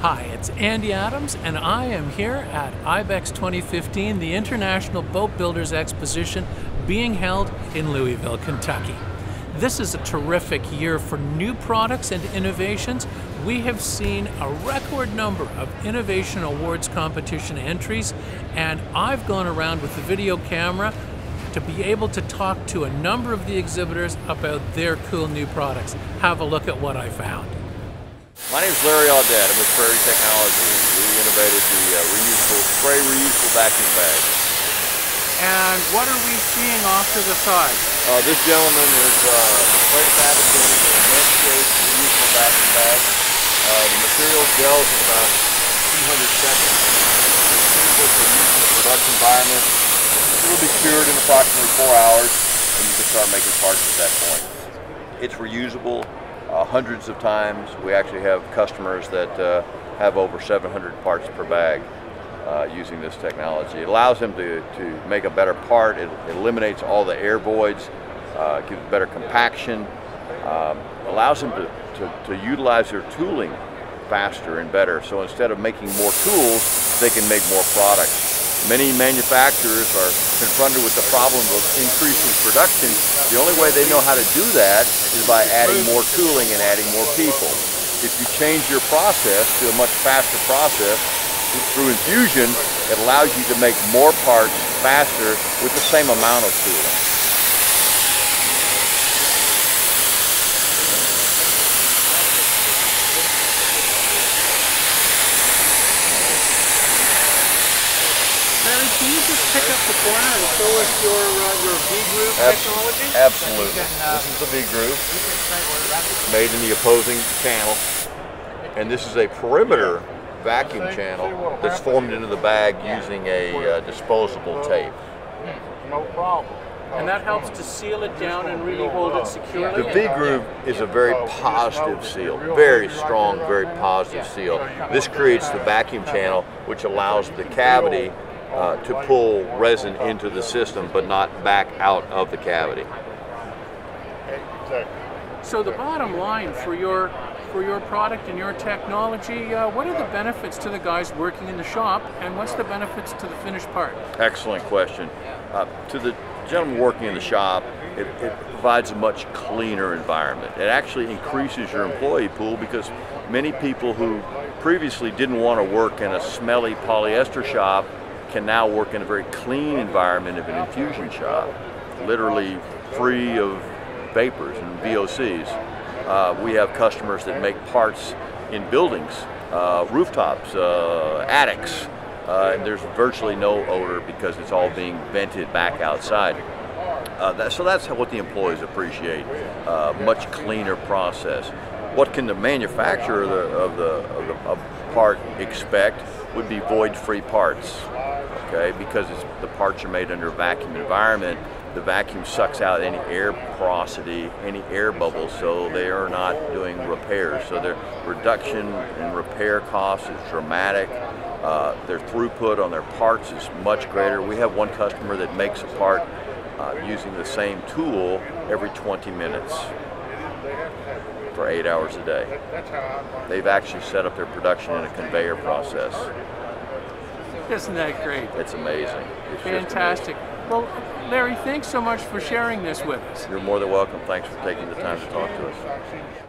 Hi, it's Andy Adams, and I am here at IBEX 2015, the International Boat Builders Exposition being held in Louisville, Kentucky. This is a terrific year for new products and innovations. We have seen a record number of innovation awards competition entries, and I've gone around with the video camera to be able to talk to a number of the exhibitors about their cool new products. Have a look at what I found. My name is Larry Audette. I'm with Prairie Technologies. We innovated the reusable vacuum bag. And what are we seeing off to the side? This gentleman is quite a advocate for landscape reusable vacuum bag. The material gels in about 200 seconds. It's suitable for use in the production environment. It will be cured in approximately 4 hours, and you can start making parts at that point. It's reusable. Hundreds of times. We actually have customers that have over 700 parts per bag using this technology. It allows them to make a better part. It eliminates all the air voids, gives better compaction, allows them to utilize their tooling faster and better. So instead of making more tools, they can make more products. Many manufacturers are confronted with the problem of increasing production. The only way they know how to do that is by adding more tooling and adding more people. If you change your process to a much faster process through infusion, it allows you to make more parts faster with the same amount of tooling. Can you just pick up the corner and show us your V-groove technology? Absolutely. This is the V-groove, made in the opposing channel. And this is a perimeter vacuum channel that's formed into the bag using a disposable tape. No problem. And that helps to seal it down and really hold it securely. The V-groove is a very positive seal, very strong, very positive seal. This creates the vacuum channel, which allows the cavity to pull resin into the system but not back out of the cavity. So the bottom line for your product and your technology, what are the benefits to the guys working in the shop, and what's the benefits to the finished part? Excellent question. To the gentleman working in the shop, it provides a much cleaner environment. It actually increases your employee pool, because many people who previously didn't want to work in a smelly polyester shop can now work in a very clean environment of an infusion shop, literally free of vapors and VOCs. We have customers that make parts in buildings, rooftops, attics, and there's virtually no odor because it's all being vented back outside. So that's what the employees appreciate, much cleaner process. What can the manufacturer of the part expect would be void-free parts. Okay, because the parts are made under a vacuum environment, the vacuum sucks out any air porosity, any air bubbles, so they are not doing repairs. So their reduction in repair costs is dramatic. Their throughput on their parts is much greater. We have one customer that makes a part using the same tool every 20 minutes for 8 hours a day. They've actually set up their production in a conveyor process. Isn't that great? It's amazing. It's fantastic. Amazing. Well, Larry, thanks so much for sharing this with us. You're more than welcome. Thanks for taking the time to talk to us.